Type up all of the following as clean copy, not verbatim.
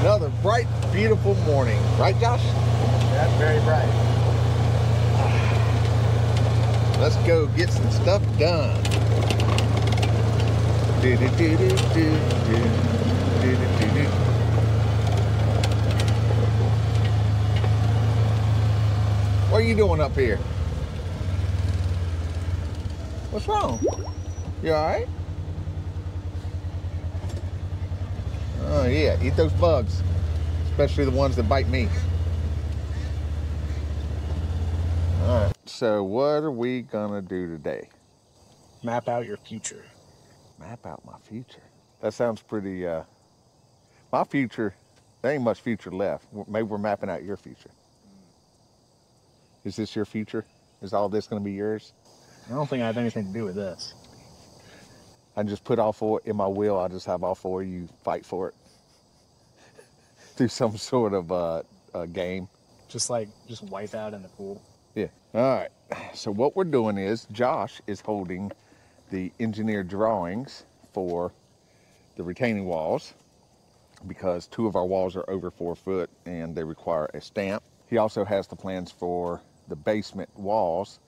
Another bright, beautiful morning. Right, Josh? That's very bright. Let's go get some stuff done. What are you doing up here? What's wrong? You all right? Oh yeah, eat those bugs, especially the ones that bite me. All right, so what are we gonna do today? Map out your future. Map out my future. That sounds pretty, my future, there ain't much future left. Maybe we're mapping out your future. Is this your future? Is all this gonna be yours? I don't think I have anything to do with this. I just put all four in my will. I'll just have all four of you fight for it through some sort of game. Just wipe out in the pool. Yeah. All right. So what we're doing is Josh is holding the engineered drawings for the retaining walls because two of our walls are over 4 foot and they require a stamp. He also has the plans for the basement walls,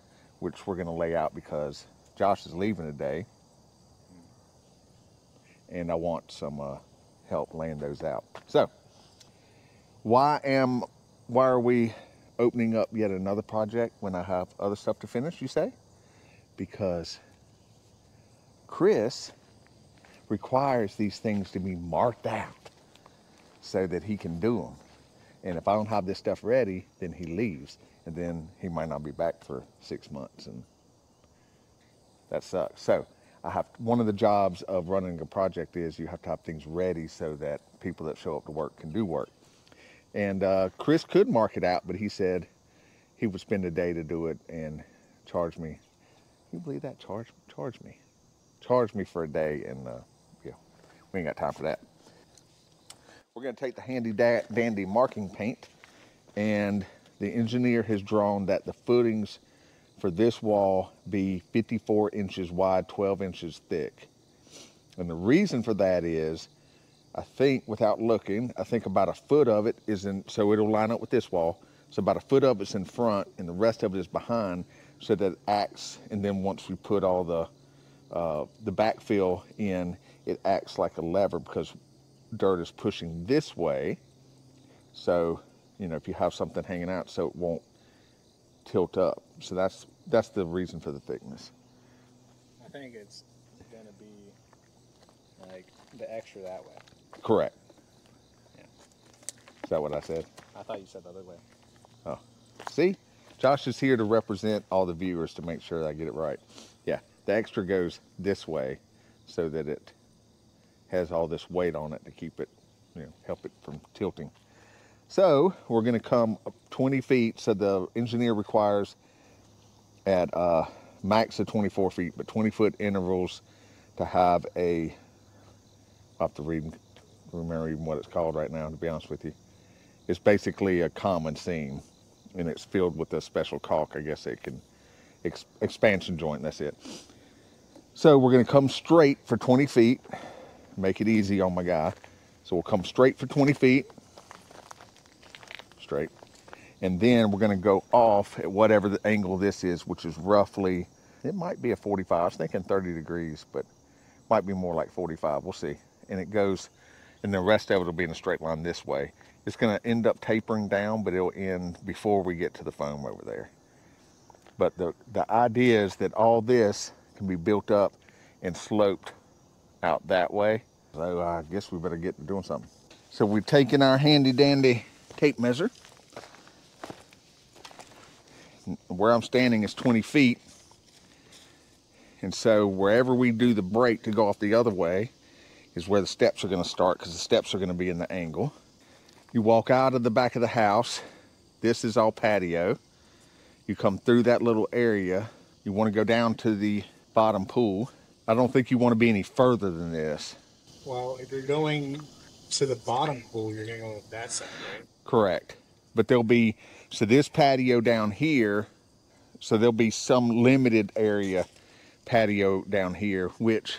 which we're going to lay out because Josh is leaving today. And I want some help laying those out. So, why are we opening up yet another project when I have other stuff to finish, you say? Because Chris requires these things to be marked out so that he can do them. And if I don't have this stuff ready, then he leaves. And then he might not be back for 6 months, and that sucks. So, I have one of the jobs of running a project is you have to have things ready so that people that show up to work can do work. And Chris could mark it out, but he said he would spend a day to do it and charge me. Can you believe that? Charge me for a day, and yeah, we ain't got time for that. We're gonna take the handy dandy marking paint, and the engineer has drawn that the footings for this wall be 54 inches wide, 12 inches thick. And the reason for that is, I think without looking, I think about a foot of it is in, so it'll line up with this wall. So about a foot of it's in front and the rest of it is behind so that it acts, and then once we put all the backfill in, it acts like a lever because dirt is pushing this way. So, you know, if you have something hanging out so it won't tilt up. So that's the reason for the thickness. I think it's going to be like the extra that way. Correct. Yeah. Is that what I said? I thought you said the other way. Oh, see, Josh is here to represent all the viewers to make sure that I get it right. Yeah, the extra goes this way so that it has all this weight on it to keep it, you know, help it from tilting. So we're going to come up 20 feet. So the engineer requires at max of 24 feet, but 20-foot intervals to have a, I'll have to remember even what it's called right now, to be honest with you. It's basically a common seam, and it's filled with a special caulk. I guess it can, expansion joint, that's it. So we're going to come straight for 20 feet. Make it easy on my guy. So we'll come straight for 20 feet. Straight. And then we're going to go off at whatever the angle this is, which is roughly, it might be a 45. I was thinking 30 degrees, but might be more like 45. We'll see. And it goes, and the rest of it will be in a straight line this way. It's going to end up tapering down, but it'll end before we get to the foam over there. But the idea is that all this can be built up and sloped out that way. So I guess we better get to doing something. So we've taken our handy dandy tape measure. Where I'm standing is 20 feet. And so wherever we do the break to go off the other way is where the steps are going to start, because the steps are going to be in the angle. You walk out of the back of the house. This is all patio. You come through that little area. You want to go down to the bottom pool. I don't think you want to be any further than this. Well, if you're going to the bottom pool, you're going to go that side, right? Correct. But there'll be, so this patio down here, so there'll be some limited area patio down here, which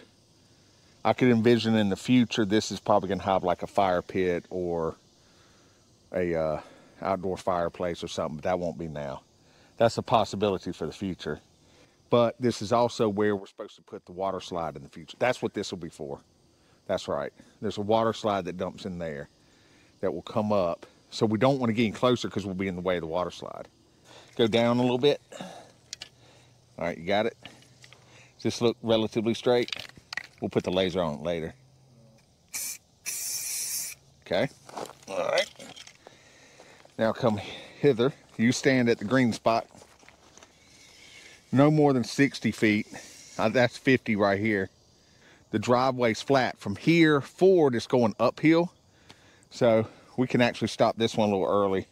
I could envision in the future this is probably going to have like a fire pit or a outdoor fireplace or something, but that won't be now. That's a possibility for the future. But this is also where we're supposed to put the water slide in the future. That's what this will be for. That's right. There's a water slide that dumps in there that will come up. So we don't want to get any closer because we'll be in the way of the water slide. Go down a little bit. All right, you got it. Does this look relatively straight? We'll put the laser on it later. Okay. All right. Now come hither. You stand at the green spot. No more than 60 feet. That's 50 right here. The driveway's flat. From here forward, it's going uphill. So we can actually stop this one a little early.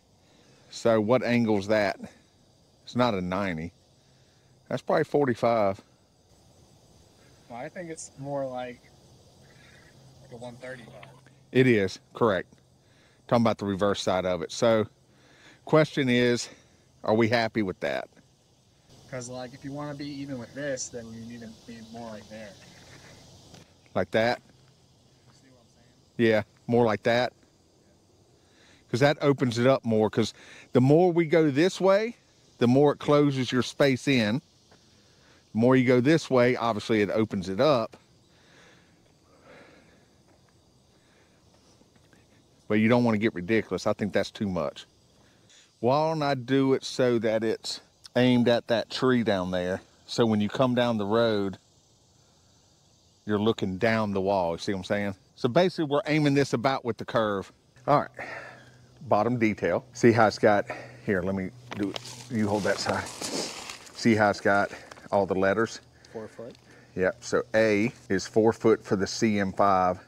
So what angle's that? It's not a 90. That's probably 45. Well, I think it's more like a 135. It is, correct. Talking about the reverse side of it. So question is, are we happy with that? Because like if you want to be even with this, then you need to be more like there. Like that? See what I'm saying? Yeah, more like that. Because that opens it up more. Because the more we go this way, the more it closes your space in. The more you go this way, obviously it opens it up. But you don't want to get ridiculous. I think that's too much. Why don't I do it so that it's aimed at that tree down there? So when you come down the road, you're looking down the wall. You see what I'm saying? So basically we're aiming this about with the curve. All right, bottom detail. See how it's got, here, let me do it. You hold that side. See how it's got all the letters? 4 foot. Yep, so A is 4 foot for the CM5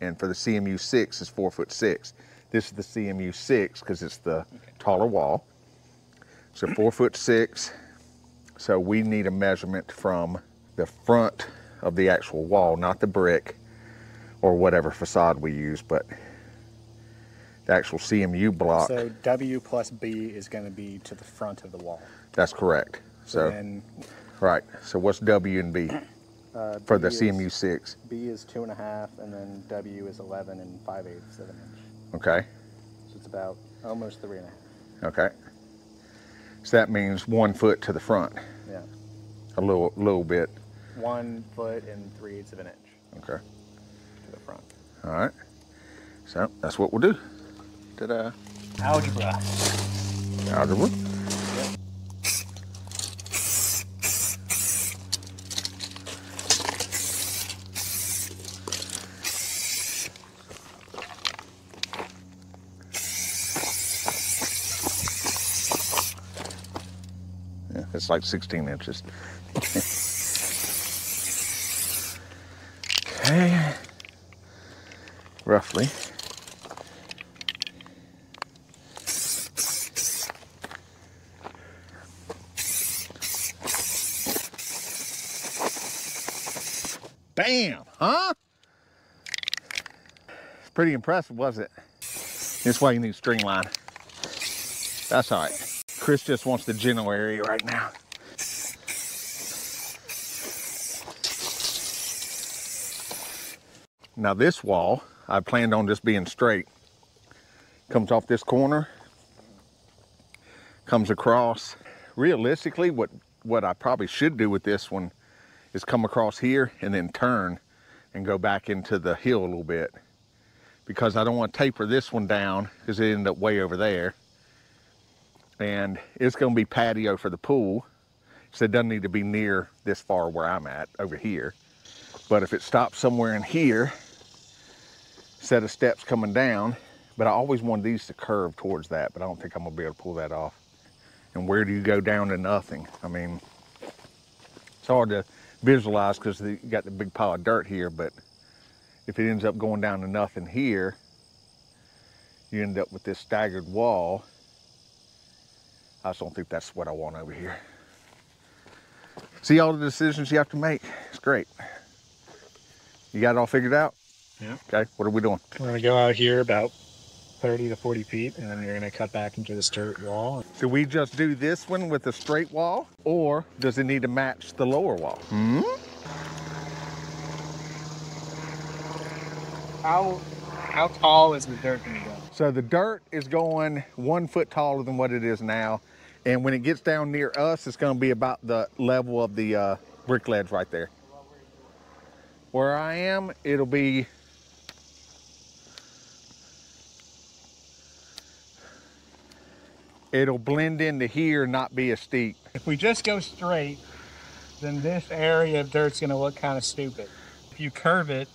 and for the CMU6 is 4'6". This is the CMU6 because it's the taller wall. So 4'6". So we need a measurement from the front of the actual wall, not the brick or whatever facade we use, but the actual CMU block. So W plus B is going to be to the front of the wall. That's correct. So then, right. So what's W and B for the CMU6? B is 2.5, and then W is 11 5/8 of an inch. Okay. So it's about almost 3.5. Okay. So that means 1 foot to the front. Yeah. A little bit. 1 foot and 3/8 of an inch. Okay. To the front. All right. So that's what we'll do. Ta-da. Algebra. Algebra. Yeah. Yeah, it's like 16 inches. Okay. Roughly. Bam, huh? It's pretty impressive, wasn't it? That's why you need string line. That's all right. Chris just wants the general area right now. Now this wall, I planned on just being straight. Comes off this corner, comes across. Realistically, what I probably should do with this one is come across here and then turn and go back into the hill a little bit, because I don't want to taper this one down because it ended up way over there. And it's going to be patio for the pool, so it doesn't need to be near this far where I'm at over here. But if it stops somewhere in here, set of steps coming down, but I always wanted these to curve towards that, but I don't think I'm gonna be able to pull that off. And where do you go down to nothing? I mean, it's hard to visualize because you got the big pile of dirt here, but if it ends up going down to nothing here, you end up with this staggered wall. I just don't think that's what I want over here. See all the decisions you have to make? It's great. You got it all figured out? Yeah. Okay, what are we doing? We're gonna go out here about 30 to 40 feet, and then you're gonna cut back into the straight wall. Do we just do this one with a straight wall, or does it need to match the lower wall? Hmm? How tall is the dirt going to go? So the dirt is going 1 foot taller than what it is now. And when it gets down near us, it's going to be about the level of the brick ledge right there. Where I am, it'll be it'll blend into here, not be as steep. If we just go straight, then this area of dirt's going to look kind of stupid. If you curve it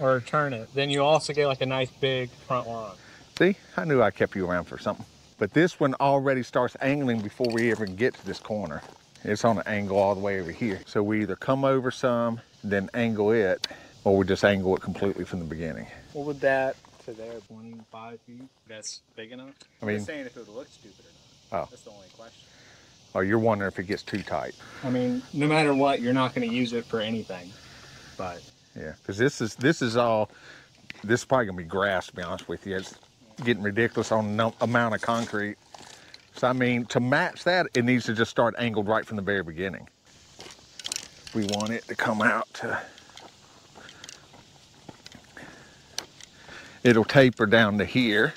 or turn it, then you also get like a nice big front lawn. See, I knew I kept you around for something. But this one already starts angling before we even get to this corner. It's on an angle all the way over here. So we either come over some, then angle it, or we just angle it completely from the beginning. What would that to there, 25 feet? That's big enough? I mean, I'm just saying if it would look stupid or not. Oh. That's the only question. Oh, you're wondering if it gets too tight. I mean, no matter what, you're not going to use it for anything, but. Yeah, because this is probably going to be grass, to be honest with you. It's getting ridiculous on the amount of concrete. So, I mean, to match that, it needs to just start angled right from the very beginning. We want it to come out to... It'll taper down to here.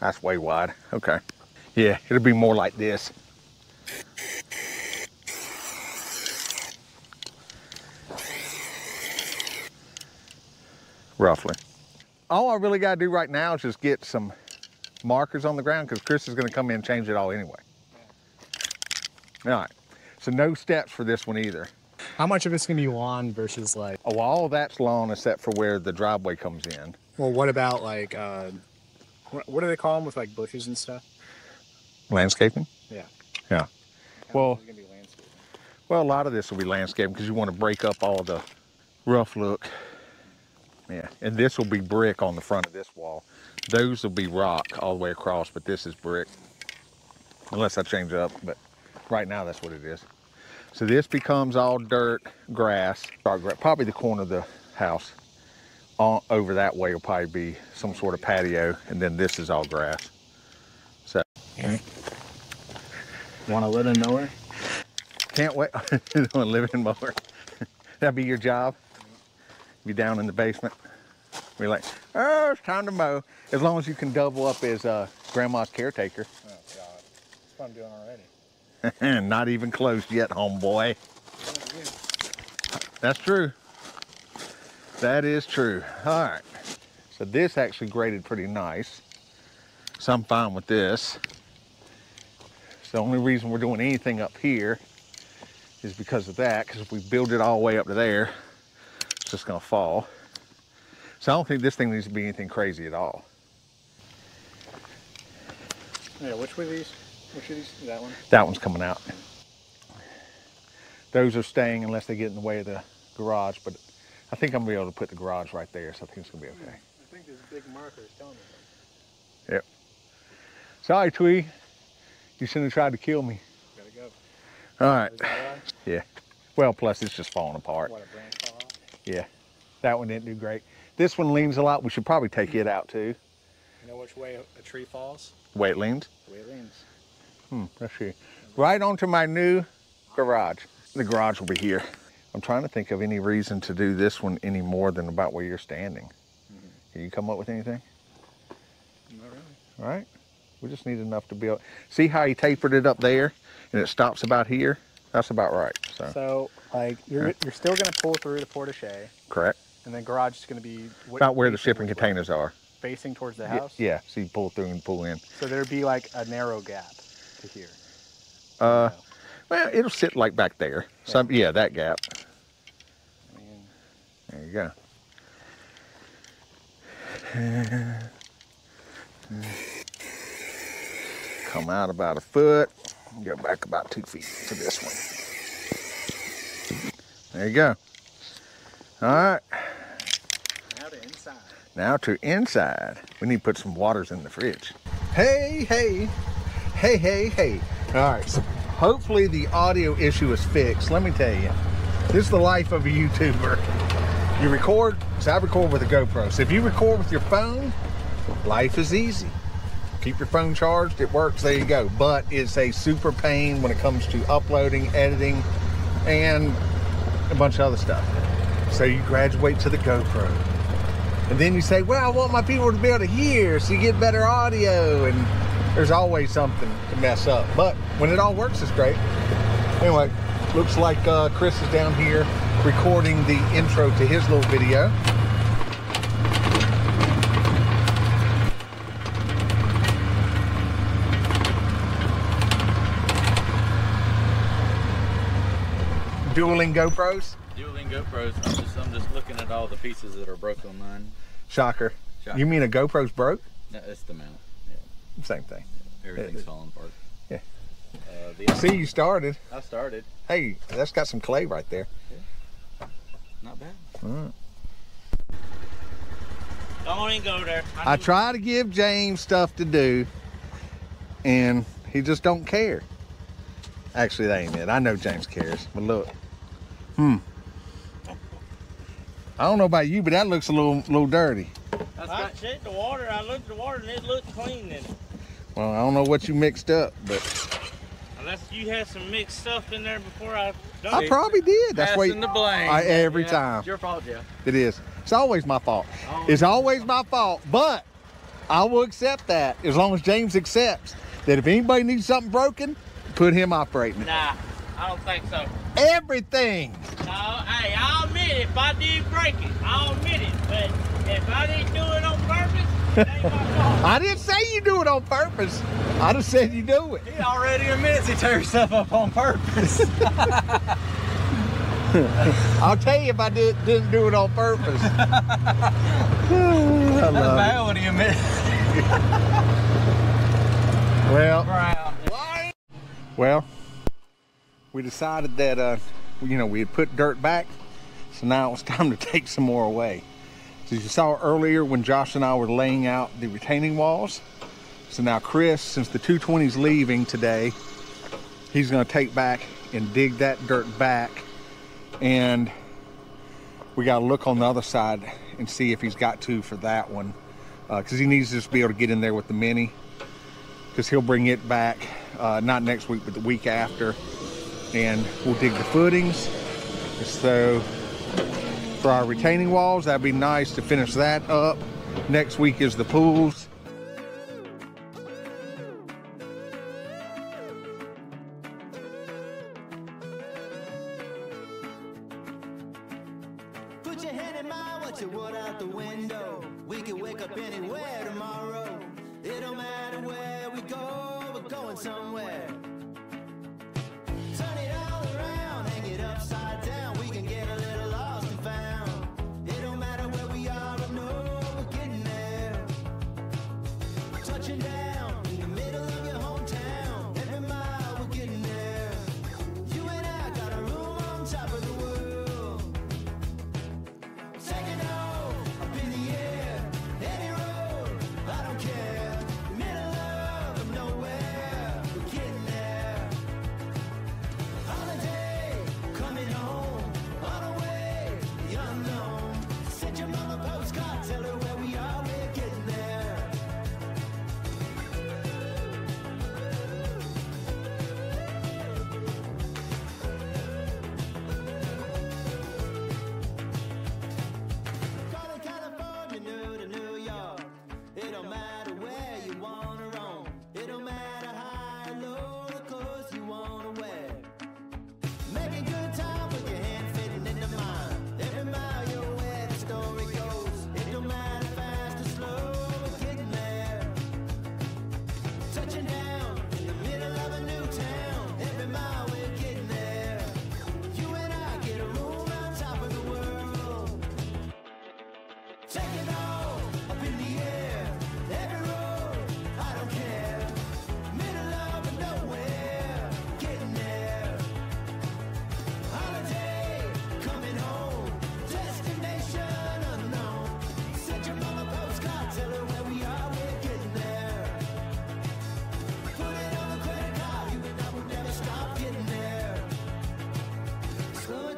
That's way wide. Okay. Yeah, it'll be more like this. Roughly. All I really got to do right now is just get some markers on the ground because Chris is going to come in and change it all anyway. All right. So no steps for this one either. How much of it's going to be lawn versus like... Oh, all that's lawn except for where the driveway comes in. Well, what about like... what do they call them with like bushes and stuff? Landscaping? Yeah. Yeah. Well, gonna be landscaping? Well, a lot of this will be landscaping because you want to break up all the rough look. Yeah. And this will be brick on the front of this wall. Those will be rock all the way across, but this is brick. Unless I change it up, but right now that's what it is. So this becomes all dirt, grass, probably the corner of the house. Over that way will probably be some sort of patio, and then this is all grass. So, okay. Want to live in mower? Can't wait. Want to live in mower? That'd be your job. Be down in the basement. We're like, oh, it's time to mow. As long as you can double up as grandma's caretaker. Oh God, that's what I'm doing already. Not even close yet, homeboy. That's true. That is true. All right. So this actually graded pretty nice. So I'm fine with this. So the only reason we're doing anything up here is because of that, because if we build it all the way up to there, it's just gonna fall. So I don't think this thing needs to be anything crazy at all. Yeah, which were these? Which are these? That one? That one's coming out. Those are staying unless they get in the way of the garage, but I think I'm gonna be able to put the garage right there, so I think it's gonna be okay. I think there's a big marker telling me that. Yep. Sorry, Twee. You shouldn't have tried to kill me. Gotta go. All right. Yeah. Well, plus it's just falling apart. What, a branch fall off? Yeah. That one didn't do great. This one leans a lot. We should probably take it out too. You know which way a tree falls? The way it leans? The way it leans. Hmm, that's true. Right onto my new garage. The garage will be here. I'm trying to think of any reason to do this one any more than about where you're standing. Mm-hmm. Can you come up with anything? Not really. All right. We just need enough to build. See how he tapered it up there and it stops about here? That's about right. So like, you're still going to pull through the portache. Correct. And then garage is going to be... About where the shipping containers are. Facing towards the house? Yeah. So you pull through and pull in. So there'd be like a narrow gap to here. Well, it'll sit like back there. Yeah. So yeah, that gap. There you go. Come out about a foot. Go back about 2 feet to this one. There you go. All right. Now to inside. Now to inside. We need to put some waters in the fridge. Hey, hey. Hey, hey, hey. All right. So hopefully the audio issue is fixed. Let me tell you, this is the life of a YouTuber. You record, because I record with a GoPro. So if you record with your phone, life is easy. Keep your phone charged, it works, there you go. But it's a super pain when it comes to uploading, editing, and a bunch of other stuff. So you graduate to the GoPro. And then you say, well, I want my people to be able to hear, so you get better audio, and there's always something to mess up. But when it all works, it's great. Anyway, looks like Chris is down here recording the intro to his little video. Dueling GoPros? Dueling GoPros. I'm just looking at all the pieces that are broke on mine. Shocker. Shocker. You mean a GoPro's broke? No, it's the mount. Yeah. Same thing. Yeah. Everything's falling apart. Yeah. I see you started. I started. Hey, that's got some clay right there. Yeah. Not bad. All right. Don't even go there. I try to give James stuff to do, and he just don't care. Actually, that ain't it. I know James cares, but look. I don't know about you, but that looks a little dirty. I checked the water. I looked at the water, and it looked clean in it. Well, I don't know what you mixed up, but unless you had some mixed stuff in there before I done it. I probably did. That's why the blame. Every time. It's your fault, Jeff. It is. It's always my fault. It's always my fault, but I will accept that as long as James accepts that if anybody needs something broken, put him operating it. Nah, I don't think so. Everything. No, hey, I'll admit it. If I did break it, I'll admit it. But if I didn't do it on purpose, it ain't my fault. I didn't say you do it on purpose. I just said you do it. He already admits he tears stuff up on purpose. I'll tell you if I didn't do it on purpose. That's bad when he admits it. Well. Brown. Well, we decided that, you know, we had put dirt back, so now it was time to take some more away. So as you saw earlier when Josh and I were laying out the retaining walls, so now Chris, since the 220's leaving today, he's gonna take back and dig that dirt back, and we gotta look on the other side and see if he's got to for that one, because he needs to just be able to get in there with the Mini, because he'll bring it back. Not next week, but the week after. And we'll dig the footings. So for our retaining walls, that'd be nice to finish that up. Next week is the pools. Put your head in mind what you want out the window. We can wake up anywhere tomorrow. It don't matter where we go. Going somewhere. Turn it all around, hang it upside down. We can get a little lost and found. It don't matter where we are, I know we're getting there. Touching down in the middle of your hometown. Every mile we're getting there. You and I got a room on top of the world. Take it all up in the air. Any road, I don't care.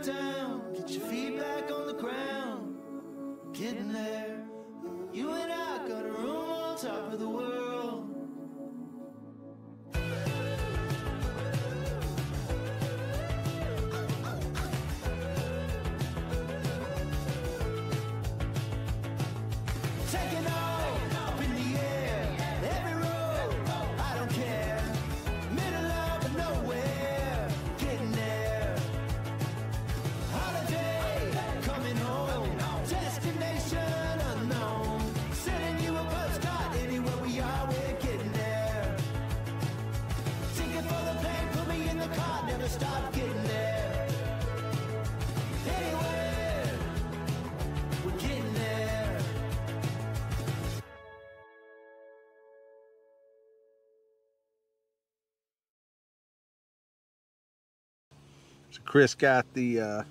Down, get your feet back on the ground. taking off, up in the air, every road, I don't care, middle of nowhere, getting there, holiday, coming home, destination unknown, sending you a postcard, anywhere we are, we're getting there, ticket for the plane, put me in the car, never stop getting there. Chris got the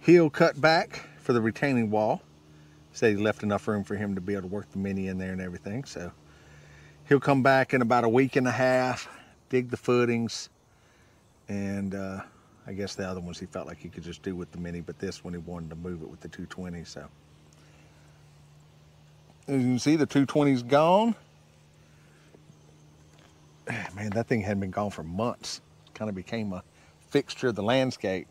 heel cut back for the retaining wall. Said he left enough room for him to be able to work the Mini in there and everything. So he'll come back in about a week and a half, dig the footings, and I guess the other ones he felt like he could just do with the Mini, but this one he wanted to move it with the 220. So as you can see, the 220's gone. Man, that thing hadn't been gone for months. Kind of became a fixture of the landscape.